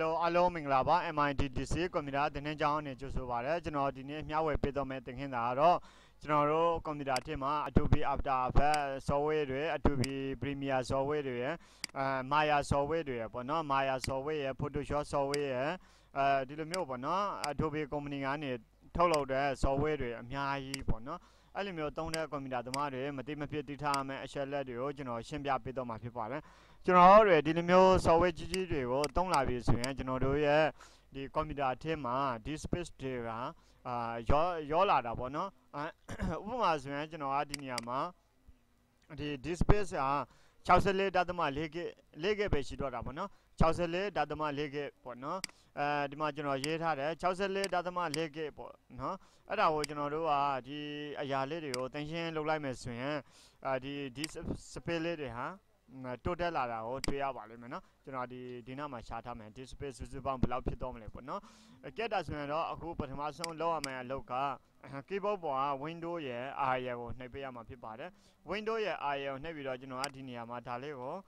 Hello, hello, Minglaba, MITDC, Comida, the Nejan, Josuvara, Janodini, Miawe Pedomet, Hinaro, Janoro, Comida Tema, Adobe After Effects, Software, Adobe Premiere Software, Maya Software, Bono, Maya Software, Photoshop Software, Dilumio Bono, Adobe Communion, Tolo, Software, Miai Bono, Alimio Tonda, Comida Domare, Matima Pitame, Shaladio, General Shimbia Pedoma Pipare. General already the mill so we don't love you, general the comida tema, this space terra, yola bono, umas general adiniama, the this space are Chausele Dadama Lege Beshidora bono, Chausele Dadama Lege bono, the marginal jeta, Chausele Dadama Lege bono, and our general are the Ayaledio, Tension Lulames, the this spellet, huh? Total ara ho tuya ba le me na jona di dina ma sha tha ma display switch bang block phit taw ma le bo no ket da swen do aku pathama song law ya ma lauk ka keyboard paw window ye area ko nai pya ma phit ba de window ye area ko nai pi do jona di niya ma da le ko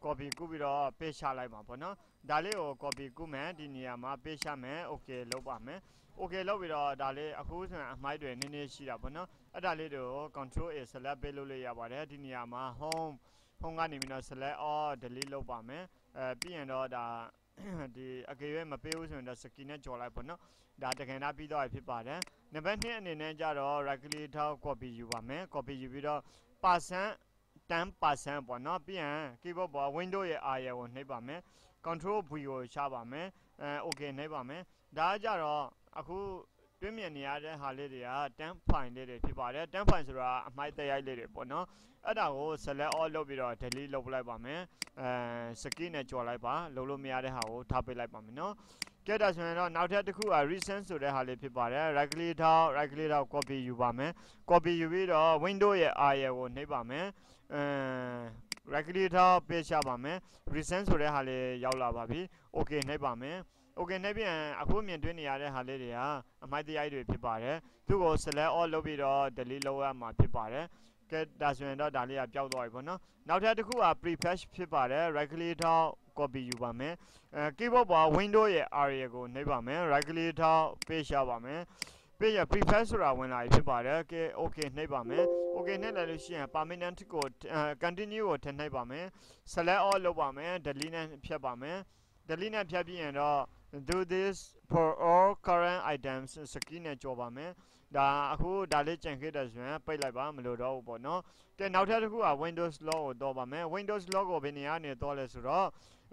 copy ku pi do paste sha lai ma bo no da le ko copy ku ma di niya ma paste sha ma okay lauk ba ma okay lauk pi do da le aku swen a mai twe ne ne shi da bo no ada le do control a select pe lo le ya ba de di niya ma home 홍가니 미나 select all delete 로 보면 비엔도 다디 아게에 마페우 쓰면 다 스킨에 줘 라이 보노 다 대간다 피도 아이 피바데 넘버 2 အနေနဲ့ ကြတော့ right click ထောက် copy ယူ ပါမယ် copy ယူပြီးတော့ percent 10% ပေါ့နော် ပြန် keyboard ပေါ် window ရဲ့ area ကို နှိပ်ပါမယ် control v ကို ရှာပါမယ် okay နှိပ်ပါမယ် ဒါကြတော့ အခု တွင်းမြင်နေရတဲ့ဟာလေးတွေက 10 file လေးတွေဖြစ်ပါတယ် 10 file ဆိုတာအမိုက်တက်ရိုက်လေးတွေပေါ့နော် အဲ့ဒါကို select all လုပ်ပြီးတော့ delete လုပ်လိုက်ပါမယ် skin နဲ့ကြော်လိုက်ပါ လုံးလို့မရတဲ့ဟာကို ထားပေးလိုက်ပါမယ်နော် ကြည့်တာဆိုရင်တော့ နောက်ထပ်တစ်ခုက recent ဆိုတဲ့ဟာလေးဖြစ်ပါတယ် right click ထောက် right click ထောက် copy ယူပါမယ် copy ယူပြီးတော့ window ရဲ့ area ကို နှိပ်ပါမယ် right click ထောက် paste ရပါမယ် recent ဆိုတဲ့ဟာလေး ရောက်လာပါပြီ okay နှိပ်ပါမယ် okay နှိပ်ပြန်အခုမြင်တွေ့နေရတဲ့ဟာလေးတွေကအမိုက်တရိုက်တွေဖြစ်ပါတယ် သူ့ကို select all လုပ်ပြီးတော့ delete လုပ်ရမှာဖြစ်ပါတယ် ဒါဆိုရင်တော့ ဒါလေးကပျောက်သွားပြီပေါ့နော် နောက်ထပ်တစ်ခုက prefresh ဖြစ်ပါတယ် right click ထောက် copy ယူပါမယ် keyboard ပေါ် window ရဲ့ area ကို နှိပ်ပါမယ် right click ထောက် paste ရပါမယ် paste prefresh ဆိုတာဝင်လာပြီဖြစ်ပါတယ် okay နှိပ်ပါမယ် okay နှိပ်လိုက်လို့ရှိရင် permanent ကို continue ကို ထည့်နှိပ်ပါမယ် select all လုပ်ပါမယ် delete နဲ့ဖြတ်ပါမယ် delete နဲ့ဖြတ်ပြီးရင်တော့ do this for all current items skin နဲ့ကြော်ပါမယ် ဒါအခုဒါလေးကြံခဲ့တဲ့ဆိုရင်ပိတ်လိုက်ပါမလို့တော့ဘူးပေါ့နော်တဲ့နောက်ထပ်တစ်ခုက Windows log ကိုတော့ပါမယ် Windows log ကိုဘယ်နေရာနေတော့လဲဆိုတော့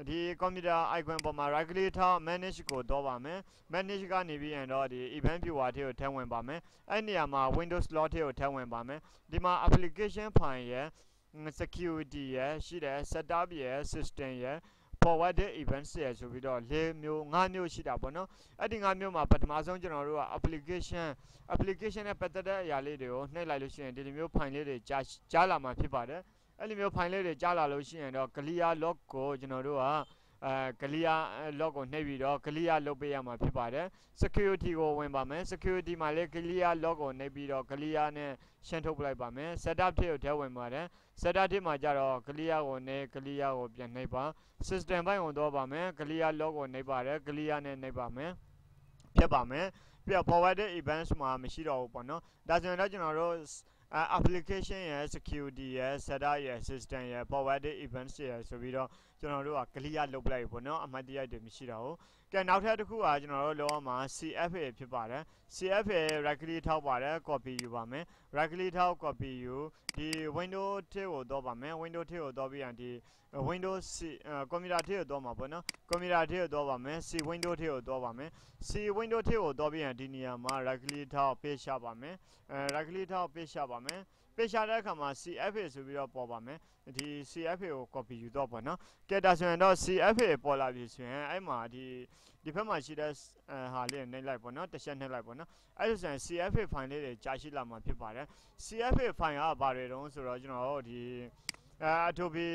ဒီ computer icon ပေါ်မှာ right click ထောက် manage ကိုတော့ပါမယ် manage ကနေပြီးရင်တော့ဒီ event viewer ထဲကိုထည့်ဝင်ပါမယ် အဲ့နေရာမှာ Windows log ထဲကိုထည့်ဝင်ပါမယ် ဒီမှာ application file ရယ် security ရယ်ရှိတယ် setup ရယ် system ရယ် forwarded events ရယ်ဆိုပြီးတော့ ၄မျိုး ၅မျိုး ရှိတာပေါ့နော် အဲ့ဒီ ၅မျိုးမှာ ပထမဆုံးကျွန်တော်တို့က application နဲ့ပတ်သက်တဲ့အရာလေးတွေကို နှိပ်လိုက်လို့ရှိရင် ဒီလိုမျိုး file လေးတွေကြားလာမှာဖြစ်ပါတယ် အဲ့ဒီမျိုး file လေးတွေကြားလာလို့ရှိရင်တော့ clear log ကိုကျွန်တော်တို့က clear log ကိုနှိပ်ပြီးတော့ clear လုပ်ပေးရမှာဖြစ်ပါတယ် security ကိုဝင်ပါမယ် security မှာလည်း clear log ကိုနှိပ်ပြီးတော့ clear နဲ့ ရှင်းထုတ်လိုက်ပါမယ် setup ထဲကိုထည့်ဝင်ပါတယ် setup ထဲမှာကြတော့ clear ကိုနှိပ် clear ကိုပြန်နှိပ်ပါ system ဘက်ကိုသွားပါမယ် clear log ကိုနှိပ်ပါတယ် clear နဲ့နှိပ်ပါမယ် ဖြတ်ပါမယ် ပြီးတော့ forwarded events မှာမရှိတော့ဘူးပေါ့နော် ဒါဆိုရင်တော့ကျွန်တော်တို့ application ရယ် security ရယ် setup ရယ် system ရယ် forwarded events ရယ်ဆိုပြီးတော့ ကျွန်တော်တို့က clear လုပ်ပလိုက်ပေါ့နော် အမှတ်တရတွေမရှိတော့ဘူး နောက်ထပ်တစ်ခုကကျွန်တော်တို့လောမှာ CFA ဖြစ်ပါတယ် CFA right click ထောက်ပါတယ် copy ယူပါမယ် right click ထောက် copy ယူဒီ window ထဲကိုသွားပါမယ် window ထဲကိုသွားပြီးရင်ဒီ window computer ထဲကိုသွားမှာပေါ့နော် computer ထဲကိုသွားပါမယ် C window ထဲကိုသွားပါမယ် C window ထဲကိုသွားပြီးရင်ဒီနေရာမှာ right click ထောက် paste ရပါမယ် right click ထောက် paste ရပါမယ် ပေးရှာတဲ့အခါမှာ CFA ဆိုပြီးတော့ပေါ်ပါမယ်ဒီ CFA ကို copy ယူတော့ပေါ့နော် ကဲဒါဆိုရင်တော့ CFA ပေါ်လာပြီဆိုရင်အဲ့မှာဒီဘက်မှာရှိတဲ့ဟာလေးနှိပ်လိုက်ပေါ့နော် တစ်ချက်နှိပ်လိုက်ပေါ့နော် အဲ့ဒါဆိုရင် CFA file လေးတွေကြာရှိလာမှာဖြစ်ပါတယ် CFA file ကဘာတွေတုံးဆိုတော့ကျွန်တော်တို့ဒီ Adobe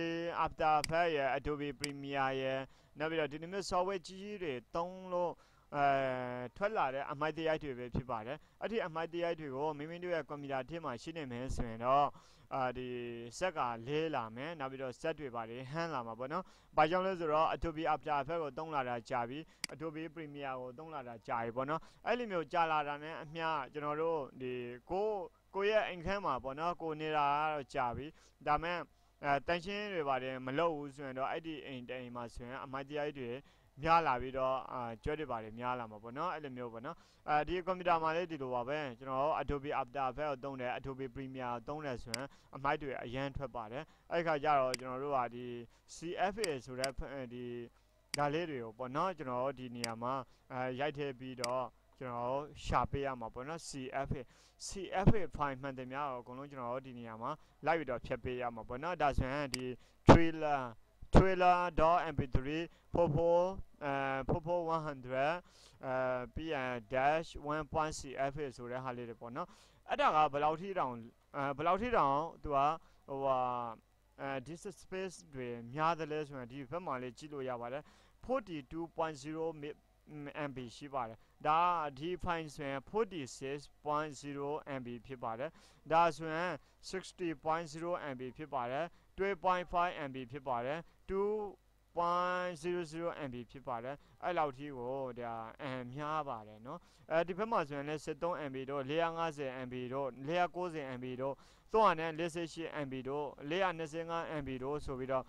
After Effects ရယ် Adobe Premiere ရယ်နောက်ပြီးတော့ဒီလိုမျိုး software ကြီးကြီးတွေသုံးလို့ ထွက်လာတဲ့အမိုက်တရားတွေပဲဖြစ်ပါတယ်အဲ့ဒီအမိုက်တရားတွေကိုမိမိတို့ရဲ့ကွန်ပျူတာထဲမှာရှိနေမယ်ဆိုရင်တော့ဒီစက်ကလဲလာမယ်နောက်ပြီးတော့စက်တွေပါတယ်ဟန်းလာမှာပေါ့နော်ဘာကြောင့်လဲဆိုတော့ Adobe After Effects ကိုတုံးလာတာကြာပြီ Adobe Premiere ကိုတုံးလာတာကြာပြီပေါ့နော်အဲ့လိုမျိုးကြာလာတာနဲ့အမျှကျွန်တော်တို့ဒီကိုရဲ့အိမ်ခန်းမှာပေါ့နော်ကိုနေတာကတော့ကြာပြီဒါမဲ့တန်ရှင်းတွေပါတယ်မလုပ်ဘူးဆိုရင်တော့အဲ့ဒီအိမ်တိုင်မှာဆိုရင်အမိုက်တရားတွေများလာပြီးတော့ကျွဲတွေပါတယ်များလာမှာပေါ့နော်အဲ့လိုမျိုးပေါ့နော်ဒီကွန်ပျူတာမှာလည်းဒီလိုပါပဲကျွန်တော် Adobe After Effects ကိုသုံးတယ် Adobe Premiere ကိုသုံးတယ်ဆိုရင်အမိုက်တွေအရန်ထွက်ပါတယ်အဲ့ခါကျတော့ကျွန်တော်တို့ကဒီ CFA ဆိုတဲ့ဒီဒါလေးတွေကိုပေါ့နော်ကျွန်တော်ဒီနေရာမှာရိုက်ထည့်ပြီးတော့ကျွန်တော်ရှာပေးရမှာပေါ့နော် CFA file မှန်တယ်များတော့အကုန်လုံးကျွန်တော်ဒီနေရာမှာလိုက်ပြီးတော့ဖြတ်ပေးရမှာပေါ့နော်ဒါဆိုရင်ဒီ trailer.mp3 44 100 pn-1.cf ဆိုတဲ့ဟာလေးတွေပေါ့နော်အဲ့ဒါကဘယ်လောက်ထိတောင်သူကဟိုဟာdisk space တွေများတယ်လဲဆိုရင်ဒီဘက်မှာလေးကြည့်လို့ရပါတယ်42.0 mb ရှိပါတယ်ဒါဒီဖိုင်ဆိုရင် 46.0 mb ဖြစ်ပါတယ်ဒါဆိုရင် 60.0 mb ဖြစ်ပါတယ်3.5 MB ဖြစ်ပါတယ်2.00 MB ဖြစ်ပါတယ်အဲ့လောက်ထိကိုဒါများပါတယ်နော်အဲဒီဘက်မှာဆိုရင်လည်း73 MB တို့450 MB တို့490 MB တို့348 MB တို့425 MB တို့ဆိုပြီးတော့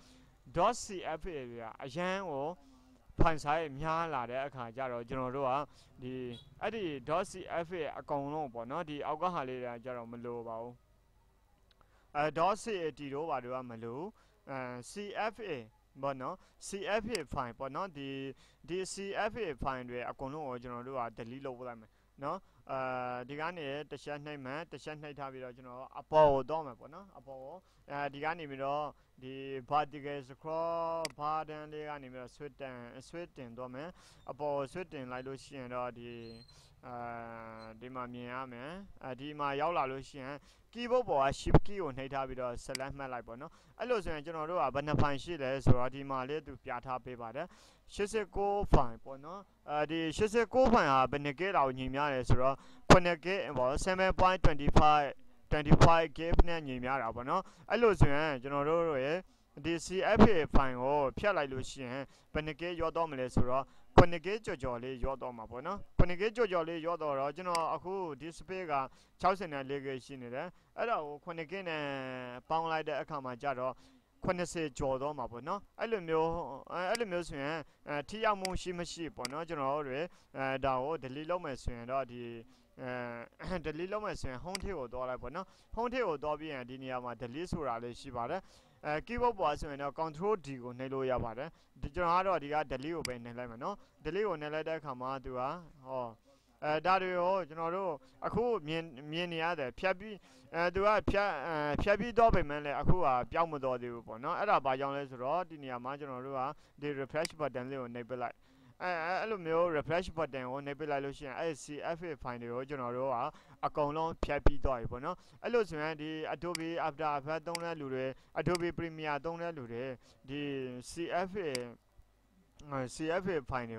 .cfa တွေကအရန်ကိုဖန်ဆိုင်များလာတဲ့အခါကျတော့ကျွန်တော်တို့ကဒီအဲ့ဒီ .cfa အကောင်လုံးပေါ့နော်ဒီအောက်ကဟာလေးတွေကျတော့မလိုပါဘူး.cat တို့ဘာတွေကမလို့ CFA ဘောနော် CFA file ပေါ့နော်ဒီ CFA file တွေအကုန်လုံးကိုကျွန်တော်တို့က delete လုပ်လိုက်မယ်နော်ဒီကနေတစ်ချက်နှိပ်မှတစ်ချက်နှိပ်ထားပြီးတော့ကျွန်တော်အပေါ်ကိုတော့မယ်ပေါ့နော်အပေါ်ကိုဒီကနေပြီးတော့ဒီ vertical scroll button လေးကနေပြီးတော့ switch တင်တော့မယ်အပေါ် switch တင်လိုက်လို့ရှိရင်တော့ဒီဒီမှာမြင်ရမယ်ဒီမှာရောက်လာလို့ရှိရင် keyboard ပေါ်က shift key ကိုနှိပ်ထားပြီးတော့ select မှတ်လိုက်ပေါ့နော်အဲ့လိုဆိုရင်ကျွန်တော်တို့ကဘယ်နှဖိုင်ရှိလဲဆိုတော့ဒီမှာလေးသူပြထားပေးပါတယ်89ဖိုင်ပေါ့နော်ဒီ89ဖိုင်ဟာဘယ်နှ GB လောက်ညီများလဲဆိုတော့9 GB ပေါ့ 7.25 GB နဲ့ညီများတာပေါ့နော်အဲ့လိုဆိုရင်ကျွန်တော်တို့ရဲ့ဒီ CFA ဖိုင်ကိုဖြတ်လိုက်လို့ရှိရင်ဘယ်နှ GB ရောတော့မလဲဆိုတော့9K ကြော်လေးရောတော့မှာပေါ့နော် 9K ကြော်လေးရောတော့ကျွန်တော်အခု display က 64K ရှိနေတယ်အဲ့ဒါကို 9K နဲ့ပေါင်းလိုက်တဲ့အခါမှာကြတော့80ကြော်တော့မှာပေါ့နော်အဲ့လိုမျိုးဆိုရင်ထိရောက်မှုရှိမရှိပေါ့နော်ကျွန်တော်တို့တွေဒါကို delete လုပ်မယ်ဆိုရင်တော့ဒီdelete လုပ်မယ်ဆိုရင် home ထဲကိုသွားလိုက်ပေါ့နော် home ထဲကိုသွားပြီးရင်ဒီနေရာမှာ delete ဆိုတာလေးရှိပါတယ်keyboard ပေါ်ဆိုရင်တော့ control d ကိုနှိပ်လို့ရပါတယ်ဒီကျွန်တော်ကတော့ဒီက delete ကိုပဲနှိပ်လိုက်မယ်နော် delete ကိုနှိပ်လိုက်တဲ့အခါမှာသူကဟောဒါတွေရောကျွန်တော်တို့အခုမြင်နေရတယ်ဖြတ်ပြီးသူကဖြတ်ပြီးတော့ပြင်မယ်လေအခုကပြောင်းမတော်သေးဘူးပေါ့နော်အဲ့ဒါဘာကြောင့်လဲဆိုတော့ဒီနေရာမှာကျွန်တော်တို့ကဒီ refresh button လေးကိုနှိပ်ပစ်လိုက်အဲ့လိုမျိုး refresh button ကိုနှိပ်ပစ်လိုက်လို့ရှိရင်အဲ့ CFA file တွေကိုကျွန်တော်တို့ကအကုန်လုံးဖြတ်ပြီးတော့ပြီပေါ့နော်အဲ့လိုဆိုရင်ဒီ Adobe After Effects သုံးတဲ့လူတွေ Adobe Premiere သုံးတဲ့လူတွေဒီ CFA file တွေ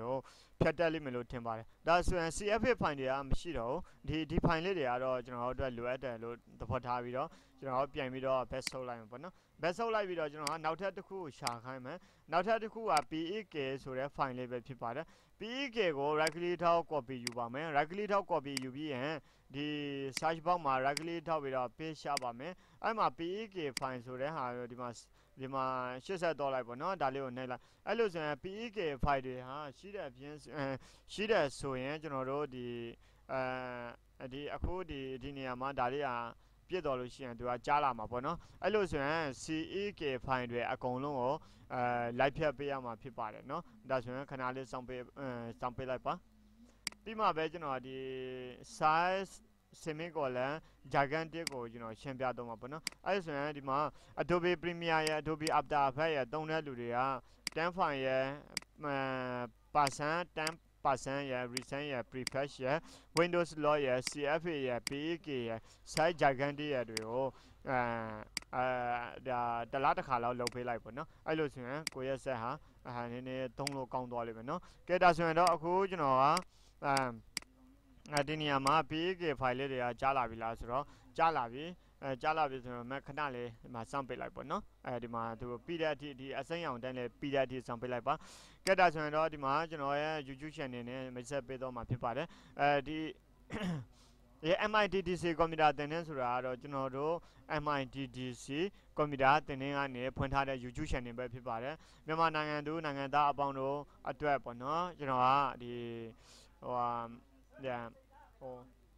ကိုဖြတ်တက်လိမ့်မယ်လို့ထင်ပါတယ်ဒါဆိုရင် CFA file တွေကမရှိတော့ဒီ file လေးတွေကတော့ကျွန်တော်တို့အတွက်လိုအပ်တယ်လို့သဘောထားပြီးတော့ကျွန်တော်ပြန်ပြီးတော့ back ဆုပ်လိုက်မှာပေါ့နော် back ဆုပ်လိုက်ပြီးတော့ကျွန်တော်ကနောက်ထပ်တစ်ခုရှာခိုင်းမယ်နောက်ထပ်တစ်ခုက P.E.K. ဆိုတဲ့ file လေးပဲဖြစ်ပါတယ် P.E.K. ကို right click ထောက် copy ယူပါမယ် right click ထောက် copy ယူပြီးရင်ဒီ search box မှာ right click ထောက်ပြီးတော့ paste ရှာပါမယ်အဲ့မှာ P.E.K. file ဆိုတဲ့ဟာဒီမှာ80ဒေါ်လိုက်ပေါ့နော်ဒါလေးကိုနှိပ်လိုက်အဲ့လိုဆိုရင် P.E.K. file တွေဟာရှိတဲ့ဆိုရင်ကျွန်တော်တို့ဒီဒီအခုဒီနေရာမှာဒါလေးဟာပြည့်တော်လို့ရှိရင်သူကကြားလာမှာပေါ့နော်အဲ့လိုဆိုရင် CEK file တွေအကုန်လုံးကိုလိုက်ဖြတ်ပေးရမှာဖြစ်ပါတယ်နော်ဒါဆိုရင်ခဏလေးစောင့်ပေးလိုက်ပါပြီးမှပဲကျွန်တော်ဒီ size semicolon gigantic ကိုကျွန်တော်ရှင်းပြတော့မှာပေါ့နော်အဲ့ဒါဆိုရင်ဒီမှာ Adobe Premiere ရ Adobe After Effects ရသုံးတဲ့လူတွေက10 file ရ percent 10% ရ recent ရ prefetch ရ windows log ရ CFA ရ P.E.K. ရ size gigantic ရတွေကိုဒါတစ်လားတစ်ခါလောက်လုပ်ပေးလိုက်ပေါ့နော်အဲ့လိုဆိုရင်ကိုယ့်ရဲ့ set ဟာ nene 동로 강도알이 변어. 그다음에 그 저는 아디니아 마 PK 파일이야 잘라비라서 잘라비 잘라비서 막 그날에 막 샘플을 보너. 아디마 그 PDT 아생양 단에 PDT 샘플을 봐. 그다음에 아디마 저는 유튜브 채널에 메시지 배도 막 피파래. 아디 예 MITDC 컴퓨터 되는 소라로 저도 MITDC 컴퓨터 되는 안에 펀타의 유튜브 채널 배 피파래. 미얀마 나간도 나간다 아방도 아트에 보너. 저는 아디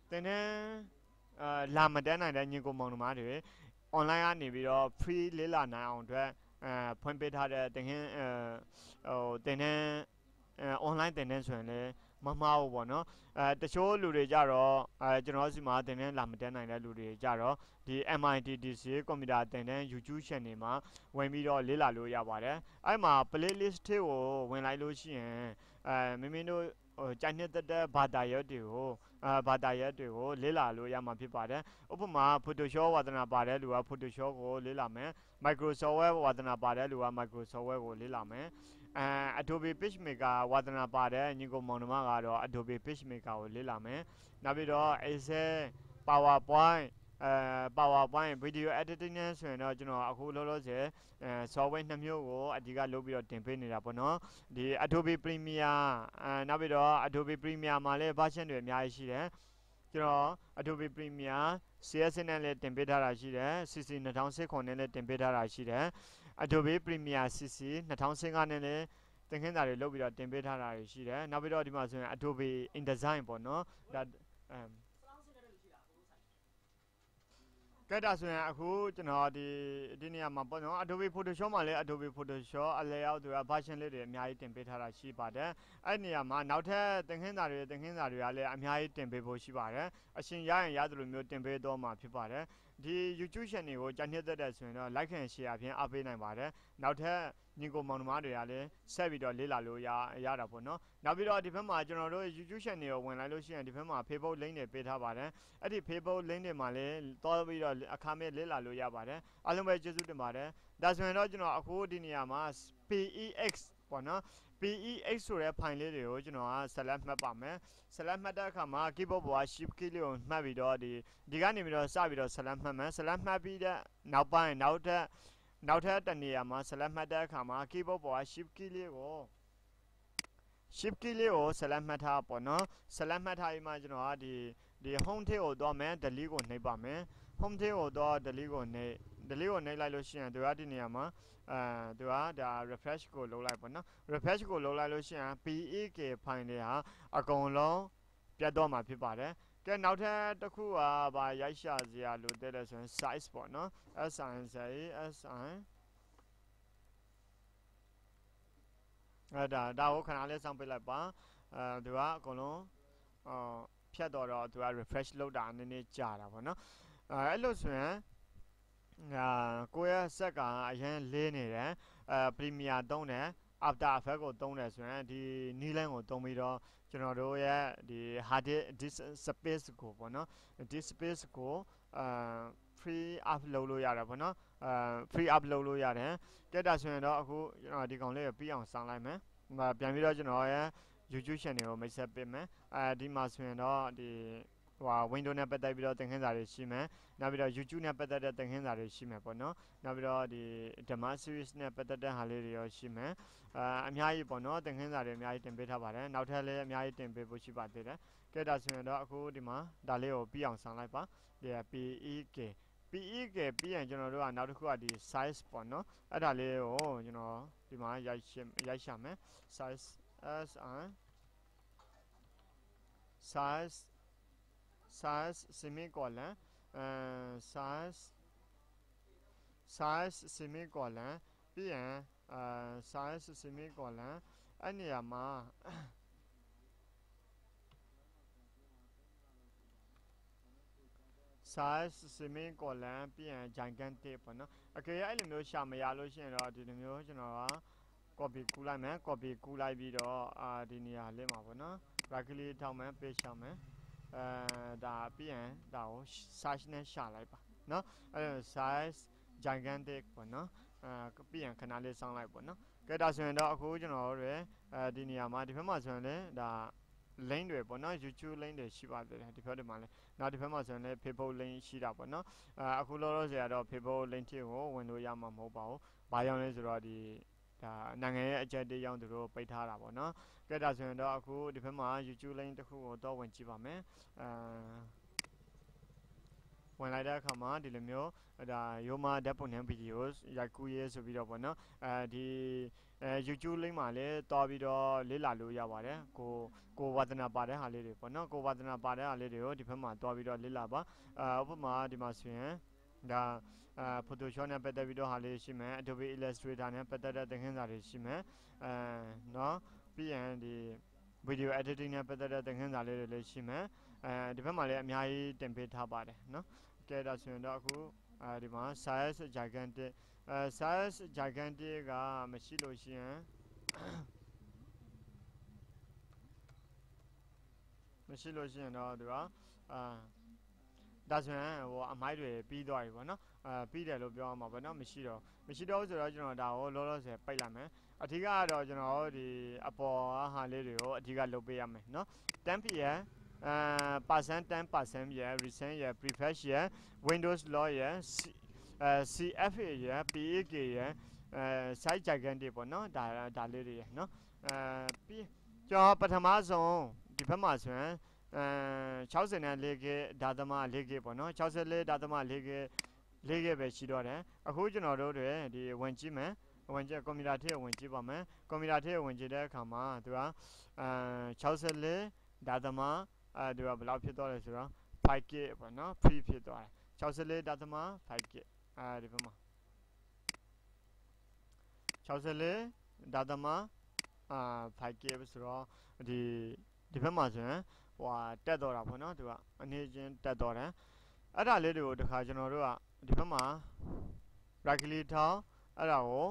때는 라마다나의 니고모노마를 온라인 안에 비어 프리 릴라나운데 펀베타의 때는 때는 온라인 때는 전에 마마오 보너 대초 루레 자로 저는 지마 때는 라마다나의 루레 자로 디 MITDC 컴퓨터 때는 유튜브 채널에만 원비어 릴라로 야바래 아이마 플레이리스트고 원라이로 시엔 미미노 자녀들의 바다여도 바다여도 릴라로 야만 피바래 오프마 포토숍 와드나 바래 루아 포토숍고 릴라면 마이크로소프트 와드나 바래 루아 마이크로소프트고 릴라면 아도비 피치메이커 와드나 바래 니고 모노마가로 아도비 피치메이커고 릴라면 나비로 에세 파워포인트 파워포인트 비디오 에디팅은 저는 아쿠 로로제 소프트웨어 2မျိုး고 아디가 로비로 딘페니다 보너. 디 Adobe Premiere 나비로 Adobe Premiere မှာလည်း versionတွေ အများကြီးရှိတယ်. 저는 Adobe Premiere CFA နဲ့လည်း 딘페ထားတာရှိတယ်. CC 2019 နဲ့လည်း 딘페ထားတာရှိတယ်. Adobe Premiere CC 2015 နဲ့လည်း သင်ခန်းစာတွေ လုပ်ပြီးတော့ 딘페ထားတာရှိတယ်. 나비로ဒီမှာဆိုရင် Adobe InDesign ပေါ့နော်. 그다음에 아쿠 저너디 디니아만 보노 아도비 포토숍 말레 아도비 포토숍 알레아웃도야 버전들이 많이 템페이터라 시바데 아니야마 나우테 땡힌다르 땡힌다르야 레 많이 템페이보 시바데 아신 야엔 야드로 묘 템페이도마 ဖြစ်ပါတယ်. 디 유튜브 채널ကို 짠နေတတ်တယ်ဆိုရင်တော့ like and share ဖြင့်အားပေးနိုင်ပါတယ်. နောက်ထပ်ညီကိုမောင်နှမတွေက လည်း ဆက်ပြီးတော့လေ့လာလို့ရတာပေါ့နော်. နောက်ပြီးတော့ဒီဘက်မှာကျွန်တော်တို့ YouTube channel ကိုဝင်လိုက်လို့ရှိရင်ဒီဘက်မှာ Facebook link တွေပေးထားပါတယ်. အဲ့ဒီ Facebook link တွေမှာလည်းတွားပြီးတော့အခါမဲ့လေ့လာလို့ရပါတယ်. အားလုံးပဲကျေးဇူးတင်ပါတယ်. ဒါဆိုရင်တော့ကျွန်တော်အခုဒီနေရာမှာ P.E.K. ပေါ့နော်. P.E.K. ဆိုတဲ့ file လေးတွေကိုကျွန်တော် select မှတ်ပါမယ်. select မှတ်တဲ့အခါမှာ keyboard ပေါ်က shift key လေးကိုမှတ်ပြီးတော့ဒီကနေပြီးတော့စပြီးတော့ select မှတ်မယ်. select မှတ်ပြီးတဲ့နောက်ပိုင်း နောက်ထပ်တနေရာမှာ select မှတ်တဲ့အခါမှာ keyboard ပေါ်က shift key လေးကို select မှတ်ထားပါတော့ select မှတ်ထားပြီးမှကျွန်တော်ကဒီ home tab ကိုသွားမယ်. delete ကိုနှိပ်ပါမယ်. home tab ကိုသွား delete ကိုနှိပ်လိုက်လို့ရှိရင်ဒီနေရာမှာ သူကဒါ refresh ကိုလုပ်လိုက်ပါတော့ refresh ကိုလုပ်လိုက်လို့ရှိရင် P.E.K. file တွေဟာအကုန်လုံးပြတ်တော့မှာဖြစ်ပါတယ်. ကဲနောက်ထပ်တစ်ခုကဘာရိုက်ရှာစရာလိုတဲ့လဲဆိုရင် size ပေါ့နော်. SIN အဲ့ဒါကိုခဏလေးစောင့်ပေးလိုက်ပါ. သူကအကုန်လုံးဖြတ်တော့ refresh လုပ်တာနည်းနည်းကြာတာပေါ့နော်. အဲ့လို့ဆိုရင် ကိုယ့်ရဲ့စက်ကအရင်လေးနေတယ်. Premiere သုံးတယ် After Effects ကိုသုံးတယ်ဆိုရင်ဒီ new line ကိုသုံးပြီးတော့ ကျွန်တော်တို့ရဲ့ဒီ hard disk space ကိုပေါ့နော်. disk space ကို free upload လုပ်လို့ရတယ်ပေါ့နော်. free upload လုပ်လို့ရတယ်. တက်တာဆိုရင်တော့အခုကျွန်တော်ဒီကောင်လေးကိုပြီးအောင်ဆောင်းလိုက်မယ်. ပြန်ပြီးတော့ကျွန်တော်ရဲ့ YouTube channel ကိုမိတ်ဆက်ပေးမယ်. ဒီမှာဆိုရင်တော့ဒီ window နဲ့ပတ်သက်ပြီးတော့သင်ခန်းစာတွေရှိမယ်. နောက်ပြီးတော့ YouTube နဲ့ပတ်သက်တဲ့သင်ခန်းစာတွေရှိမယ်ပေါ့နော်. နောက်ပြီးတော့ဒီဓမ္မ series နဲ့ပတ်သက်တဲ့ဟာလေးတွေရောရှိမယ်. အများကြီးပေါ့နော်. သင်ခန်းစာတွေအများကြီးတင်ပေးထားပါတယ်. နောက်ထပ်လည်းအများကြီးတင်ပေးဖို့ရှိပါသေးတယ်. ကဲဒါဆိုရင်တော့အခုဒီမှာဒါလေးကိုပြီးအောင်ဆောင်လိုက်ပါ. P.E.K. P.E.K. ပြီးရင်ကျွန်တော်တို့ကနောက်တစ်ခုကဒီ size ပေါ့နော်. အဲ့ဒါလေးကိုကျွန်တော်ဒီမှာရိုက်ရှာမယ်. size size semicolon size semicolon bien size semicolon aniyama size semicolon bien gigantic ပေါ့နော်. okay အဲ့လိုမျိုးရှာမရလို့ရှိရင်တော့ဒီလိုမျိုးကျွန်တော်က copy ကူးလိုက်မယ်. copy ကူးလိုက်ပြီးတော့ဒီနေရာလေးမှာပေါ့နော်. right click ထောက်မယ် paste ရှောင်းမယ်. 다비엔다오 사진에 샤라이바 너 사이즈 장간데 보너 비엔 카날에 상라이바 너 ကဲ ဒါဆိုရင်တော့အခုကျွန်တော်တို့ဒီနေရာမှာဒီဘက်မှာဆိုရင်လည်းဒါ link တွေပေါ့နော် YouTube link တွေရှိပါတယ်ဒီဘက်ဒီမှာလည်းနောက်ဒီဘက်မှာဆိုရင်လည်း Facebook link ရှိတာပေါ့နော်အခုလောလောဆယ်ကတော့ Facebook link တွေကိုဝင်လို့ရမှာမဟုတ်ပါဘူးဘာကြောင့်လဲဆိုတော့ဒီဒါနိုင်ငံရဲ့အကြက်တေးကြောင့်သူတို့ပိတ်ထားတာပေါ့နော်ကဲ ဒါဆိုရင်တော့အခုဒီဘက်မှာ YouTube link တစ်ခုကိုတော့ဝင်ကြည့်ပါမယ်ဝင်လိုက်တဲ့အခါမှာဒီလိုမျိုးဒါရိုမာဓာတ်ပုံနဲ့ဗီဒီယိုရိုက်ကူးရေးဆိုပြီးတော့ပေါ့နော်ဒီ YouTube link မှာလည်းတော်ပြီးတော့လေ့လာလို့ရပါတယ်ကိုဝါသနာပါတဲ့ဟာလေးတွေပေါ့နော်ကိုဝါသနာပါတဲ့ဟာလေးတွေကိုဒီဘက်မှာတော်ပြီးတော့လေ့လာပါဥပမာဒီမှာဆိုရင်ဒါPhotoshop နဲ့ပတ်သက်ပြီးတော့ဟာလေးရှိမယ် Adobe Illustrator နဲ့ပတ်သက်တဲ့သင်ခန်းစာတွေရှိမယ်နော်ပြီးရင်ဒီ video editing နဲ့ပတ်သက်တဲ့သင်ခန်းစာလေးတွေလည်းရှိမယ်ဒီဘက်မှာလည်းအများကြီးတင်ပေးထားပါတယ်နော်ကဲဒါဆိုရင်တော့အခုဒီမှာ size gigantic size gigantic ကမရှိလို့ရှိရင်တော့ဒီကဒါဆိုရင်ဟိုအမိုက်တွေပြီးသွားပြီပေါ့နော်ပြီးတယ်လို့ပြောရမှာပေါ့နော်မရှိတော့ဆိုတော့ကျွန်တော်ဒါကိုလောလောဆယ်ပိတ်လိုက်မယ်အထူးကတော့ကျွန်တော်ဒီအပေါ်ဟာလေးတွေကိုအထူးကလုပ်ပေးရမယ်နော်10pm %10% ရယ် recent ရယ် prefetch ရယ် windows law ရယ် CFA ရယ် P.E.K. ရယ်site gigantic ပေါ့နော်ဒါလေးတွေရယ်နော်ပြီးကျွန်တော်ပထမဆုံးဒီဘက်မှာဆိုရင်64K ဒါသမ 4K ပေါ့နော်64ဒါသမ 4K ပဲရှိတော့တယ်အခုကျွန်တော်တို့တွေဒီဝင်ကြည့်မယ်ဝင်ကြည့်ကွန်ပျူတာထဲဝင်ကြည့်ပါမယ်ကွန်ပျူတာထဲဝင်ကြည့်တဲ့အခါမှာသူက64ဒါသမဒီကဘယ်လောက်ဖြစ်သွားလဲဆိုတော့ 5K ပေါ့နော် free ဖြစ်သွားတယ်64ဒါသမ 5K ဒီဘက်မှာ64ဒါသမ5K ဆိုတော့ဒီဘက်မှာဆိုရင်ဟိုတက်တော့တာပေါ့နော်သူကအနေချင်းတက်တော့တယ်အဲ့ဒါလေးတွေကိုတခါကျွန်တော်တို့ကဒီဘက်မှာ right click ထောင်းအဲ့ဒါကို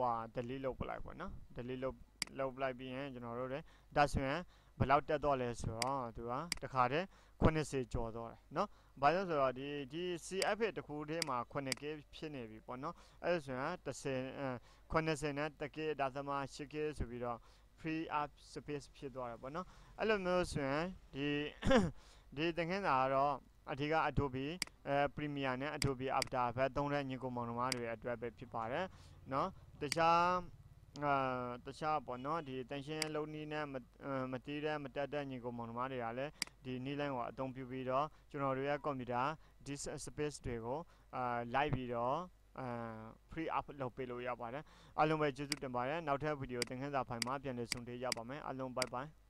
ဟိုdelete လုပ်ပလိုက်ပေါ့နော် delete လုပ်ပလိုက်ပြီးရင်ကျွန်တော်တို့လည်းဒါဆိုရင်ဘယ်လောက်တက်တော့လဲဆိုတော့သူကတခါတည်း90ကျော်တော့တယ်နော်ဘာလို့ဆိုတော့ဒီ CFA တစ်ခုထဲမှာ 9K ဖြစ်နေပြီပေါ့နော်အဲ့ဒါဆိုရင်90နဲ့ 10K ဒါသမ 10K ဆိုပြီးတော့free up space ဖြစ်သွားတယ်ပေါ့နော်အဲ့လိုမျိုးဆိုရင်ဒီသင်ခန်းစာကတော့အထူးက Adobe Premiere နဲ့ Adobe After Effects သုံးတဲ့ညီကောင်မောင်နှမတွေအတွက်ပဲဖြစ်ပါတယ်နော်တခြားပေါ့နော်ဒီ tension လုံးနီးနဲ့မတီးတဲ့မတက်တဲ့ညီကောင်မောင်နှမတွေကလည်းဒီနီးလိုင်းကိုအသုံးပြုပြီးတော့ကျွန်တော်တို့ရဲ့ computer disk space တွေကိုလိုက်ပြီးတော့free up လုပ်ပေးလို့ရပါတယ်အားလုံးပဲကျေးဇူးတင်ပါတယ်နောက်ထပ်ဗီဒီယိုသင်ခန်းစာဖိုင်မှာပြန်လည်ဆုံတွေ့ရပါမယ်အားလုံး bye bye